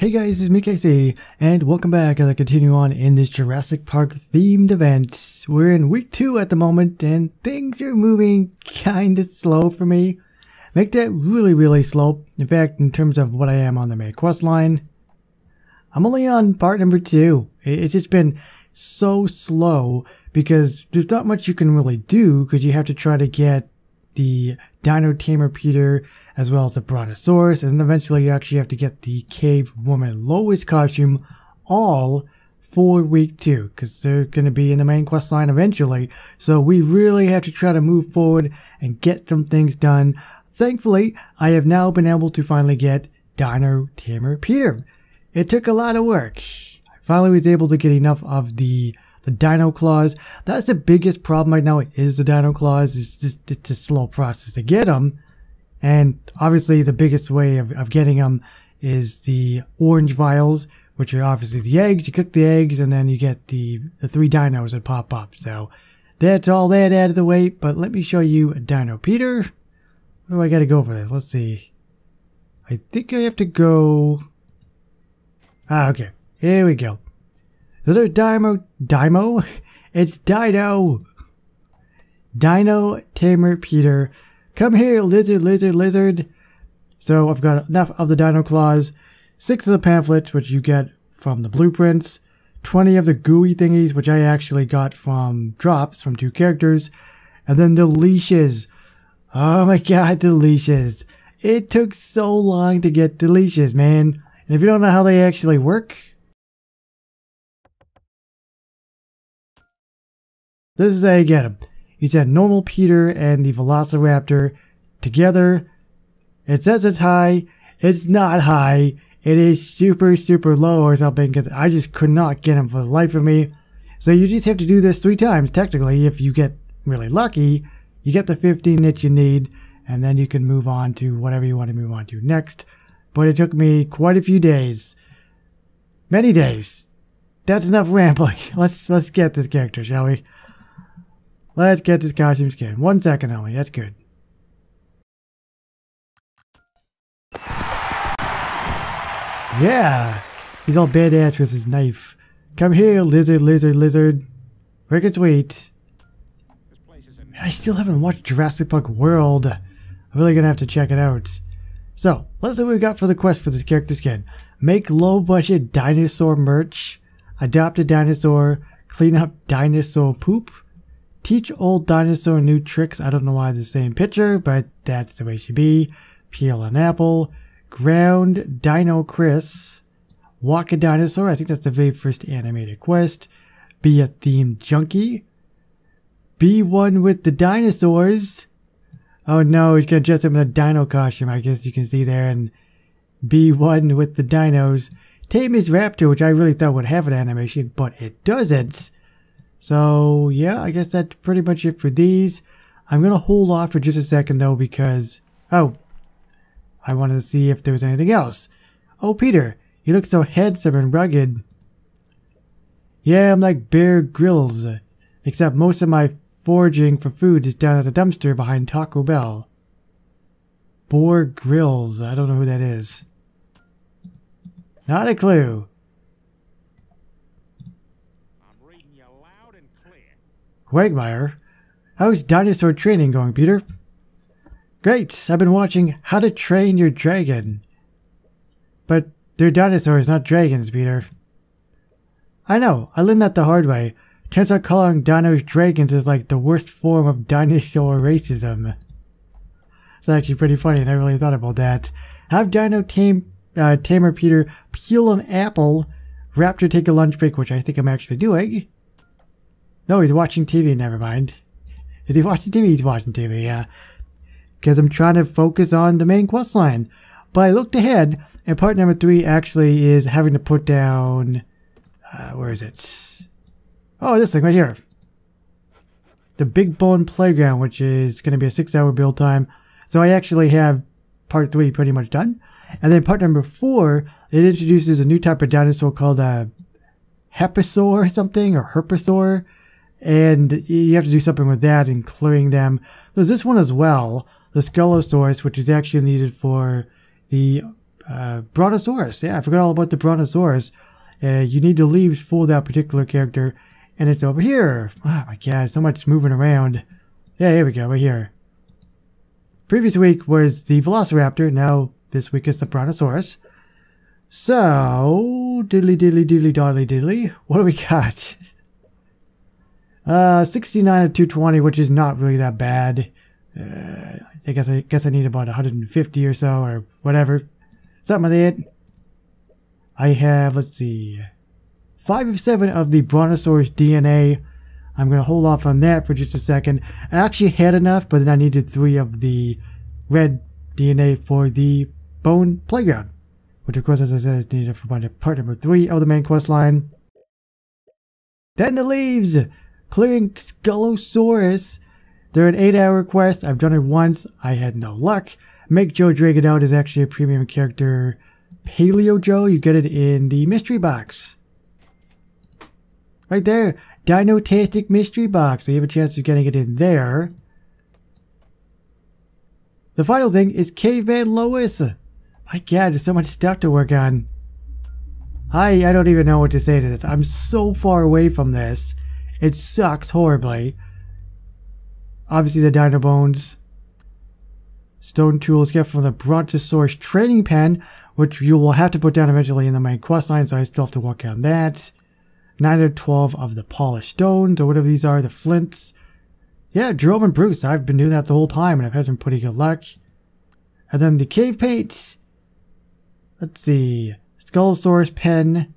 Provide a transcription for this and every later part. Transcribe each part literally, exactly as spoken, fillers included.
Hey guys, it's me Casey, and welcome back as I continue on in this Jurassic Park themed event. We're in week two at the moment, and things are moving kinda slow for me. Make that really, really slow. In fact, in terms of what I am on the main quest line, I'm only on part number two. It's just been so slow because there's not much you can really do because you have to try to get the Dino Tamer Peter, as well as the Brontosaurus, and eventually you actually have to get the Cave Woman Lois costume all for week two, because they're going to be in the main quest line eventually. So we really have to try to move forward and get some things done. Thankfully, I have now been able to finally get Dino Tamer Peter. It took a lot of work. I finally was able to get enough of the The Dino Claws. That's the biggest problem right now, is the Dino Claws. It's just it's a slow process to get them. And obviously the biggest way of, of getting them is the orange vials, which are obviously the eggs. You click the eggs and then you get the, the three dinos that pop up. So that's all that out of the way. But let me show you Dino Peter. Where do I gotta go for this? Let's see. I think I have to go... Ah, okay. Here we go. Another Dino, Dino? It's Dino! Dino Tamer Peter. Come here, lizard, lizard, lizard. So I've got enough of the Dino Claws. Six of the pamphlets, which you get from the blueprints. twenty of the gooey thingies, which I actually got from drops from two characters. And then the leashes. Oh my god, the leashes. It took so long to get the leashes, man. And if you don't know how they actually work... this is how you get him. You said normal Peter and the Velociraptor together. It says it's high. It's not high. It is super, super low or something, because I just could not get him for the life of me. So you just have to do this three times, technically. If you get really lucky, you get the fifteen that you need, and then you can move on to whatever you want to move on to next. But it took me quite a few days. Many days. That's enough rambling. Let's, let's get this character, shall we? Let's get this costume skin. One second only, that's good. Yeah! He's all badass with his knife. Come here, lizard, lizard, lizard. Freaking sweet. I still haven't watched Jurassic Park World. I'm really gonna have to check it out. So, let's see what we got for the quest for this character skin. Make low-budget dinosaur merch. Adopt a dinosaur. Clean up dinosaur poop. Teach old dinosaur new tricks. I don't know why the same picture, but that's the way she be. Peel an apple. Ground Dino Chris. Walk a dinosaur. I think that's the very first animated quest. Be a themed junkie. Be one with the dinosaurs. Oh no, he's gonna dress up in a dino costume, I guess you can see there. And be one with the dinos. Tame his raptor, which I really thought would have an animation, but it doesn't. So, yeah, I guess that's pretty much it for these. I'm going to hold off for just a second, though, because... oh, I wanted to see if there was anything else. Oh, Peter, you look so handsome and rugged. Yeah, I'm like Bear Grylls, except most of my foraging for food is down at the dumpster behind Taco Bell. Bear Grylls, I don't know who that is. Not a clue. Quagmire. How's dinosaur training going, Peter? Great! I've been watching How to Train Your Dragon. But they're dinosaurs, not dragons, Peter. I know, I learned that the hard way. Turns out calling dinos dragons is like the worst form of dinosaur racism. It's actually pretty funny, and I really thought about that. Have Dino Tam uh, Tamer Peter peel an apple, Raptor take a lunch break, which I think I'm actually doing. No, he's watching T V, never mind. Is he watching T V? He's watching T V, yeah. Because I'm trying to focus on the main quest line. But I looked ahead, and part number three actually is having to put down... Uh, where is it? Oh, this thing right here. The Big Bone Playground, which is going to be a six hour build time. So I actually have part three pretty much done. And then part number four, it introduces a new type of dinosaur called a... Herbisaur or something, or Herbisaur. And you have to do something with that and clearing them. There's this one as well, the Skullosaurus, which is actually needed for the Uh, Brontosaurus. Yeah, I forgot all about the Brontosaurus. Uh, you need the leaves for that particular character. And it's over here. Oh my god, so much moving around. Yeah, here we go, right here. Previous week was the Velociraptor. Now, this week is the Brontosaurus. So, diddly diddly diddly diddly diddly. What do we got? Uh, sixty-nine of two twenty, which is not really that bad. Uh, I guess I guess I need about one hundred fifty or so, or whatever. Something like that. I have, let's see, five of seven of the Brontosaurus D N A. I'm going to hold off on that for just a second. I actually had enough, but then I needed three of the red D N A for the Bone Playground, which of course, as I said, is needed for part number three of the main quest line. Then the leaves! Clearing Skullosaurus. They're an eight hour quest. I've done it once. I had no luck. Make Joe Drag It Out is actually a premium character. Paleo Joe, you get it in the mystery box. Right there. Dinotastic mystery box. So you have a chance of getting it in there. The final thing is Cave Woman Lois. My god, there's so much stuff to work on. I, I don't even know what to say to this. I'm so far away from this. It sucks horribly. Obviously the dino bones. Stone tools get from the Brontosaurus training pen, which you will have to put down eventually in the main quest line, so I still have to work on that. nine out of twelve of the polished stones, or whatever these are, the flints. Yeah, Jerome and Bruce, I've been doing that the whole time, and I've had some pretty good luck. And then the cave paint. Let's see. Skullosaurus pen.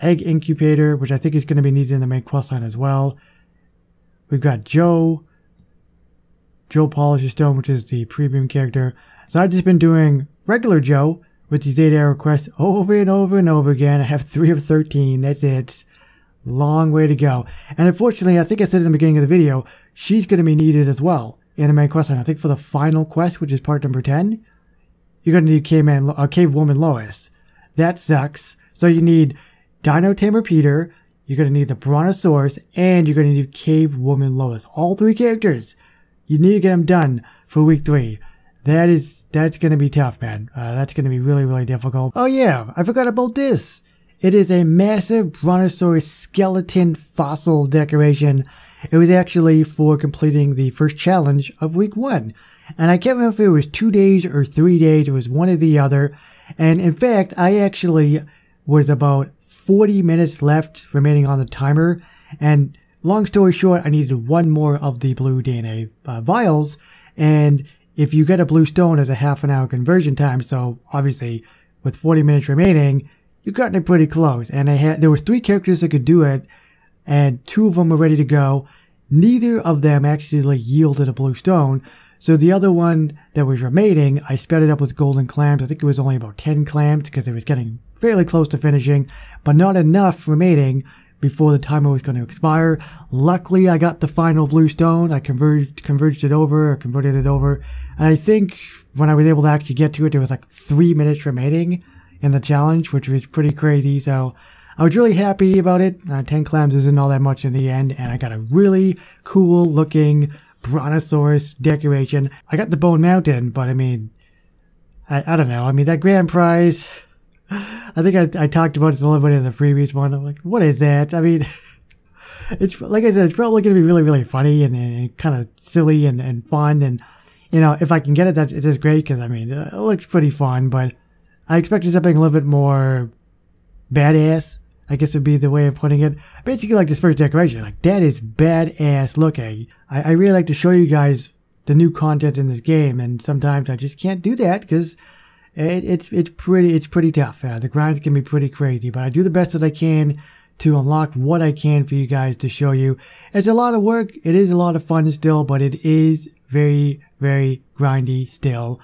Egg Incubator, which I think is going to be needed in the main quest line as well. We've got Joe. Joe Polish Stone, which is the premium character. So I've just been doing regular Joe with these eight hour quests over and over and over again. I have three of thirteen. That's it. Long way to go. And unfortunately, I think I said in the beginning of the video, she's going to be needed as well in the main quest line. I think for the final quest, which is part number ten, you're going to need Cave, Man, uh, Cave Woman Lois. That sucks. So you need Dino Tamer Peter, you're going to need the Brontosaurus, and you're going to need Cave Woman Lois. All three characters. You need to get them done for week three. That is, that's going to be tough, man. Uh, that's going to be really, really difficult. Oh yeah, I forgot about this. It is a massive Brontosaurus skeleton fossil decoration. It was actually for completing the first challenge of week one. And I can't remember if it was two days or three days. It was one or the other. And in fact, I actually was about forty minutes left remaining on the timer, and long story short, I needed one more of the blue D N A uh, vials, and if you get a blue stone, as a half an hour conversion time, so obviously with forty minutes remaining, you've gotten it pretty close. And I had, there was three characters that could do it, and two of them were ready to go. Neither of them actually yielded a blue stone, so the other one that was remaining, I sped it up with golden clams. I think it was only about ten clams, because it was getting fairly close to finishing, but not enough remaining before the timer was going to expire. Luckily, I got the final blue stone. I converged, converged it over, or converted it over. And I think when I was able to actually get to it, there was like three minutes remaining in the challenge, which was pretty crazy. So I was really happy about it. Uh, ten clams isn't all that much in the end, and I got a really cool looking Brontosaurus decoration. I got the Bone Mountain, but I mean, I, I don't know. I mean, that grand prize, I think I, I talked about this a little bit in the previous one. I'm like, what is that? I mean, it's like I said, it's probably going to be really, really funny and, and, and kind of silly and, and fun. And, you know, if I can get it, that's, it's just great because, I mean, it looks pretty fun. But I expected something a little bit more badass, I guess would be the way of putting it. Basically, like this first decoration. Like, that is badass looking. I, I really like to show you guys the new content in this game. And sometimes I just can't do that because It, it's it's pretty it's pretty tough. Uh, the grinds can be pretty crazy, but I do the best that I can to unlock what I can for you guys to show you. It's a lot of work. It is a lot of fun still, but it is very, very grindy still.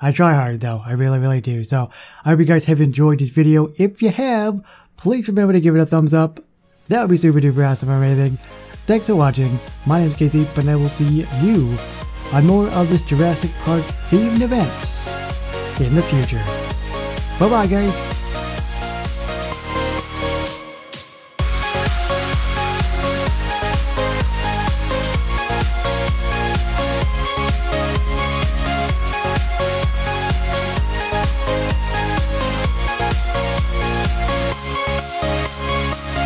I try hard though. I really, really do. So I hope you guys have enjoyed this video. If you have, please remember to give it a thumbs up. That would be super duper awesome and amazing. Thanks for watching. My name is Casey, and I will see you on more of this Jurassic Park themed events in the future. Bye bye, guys.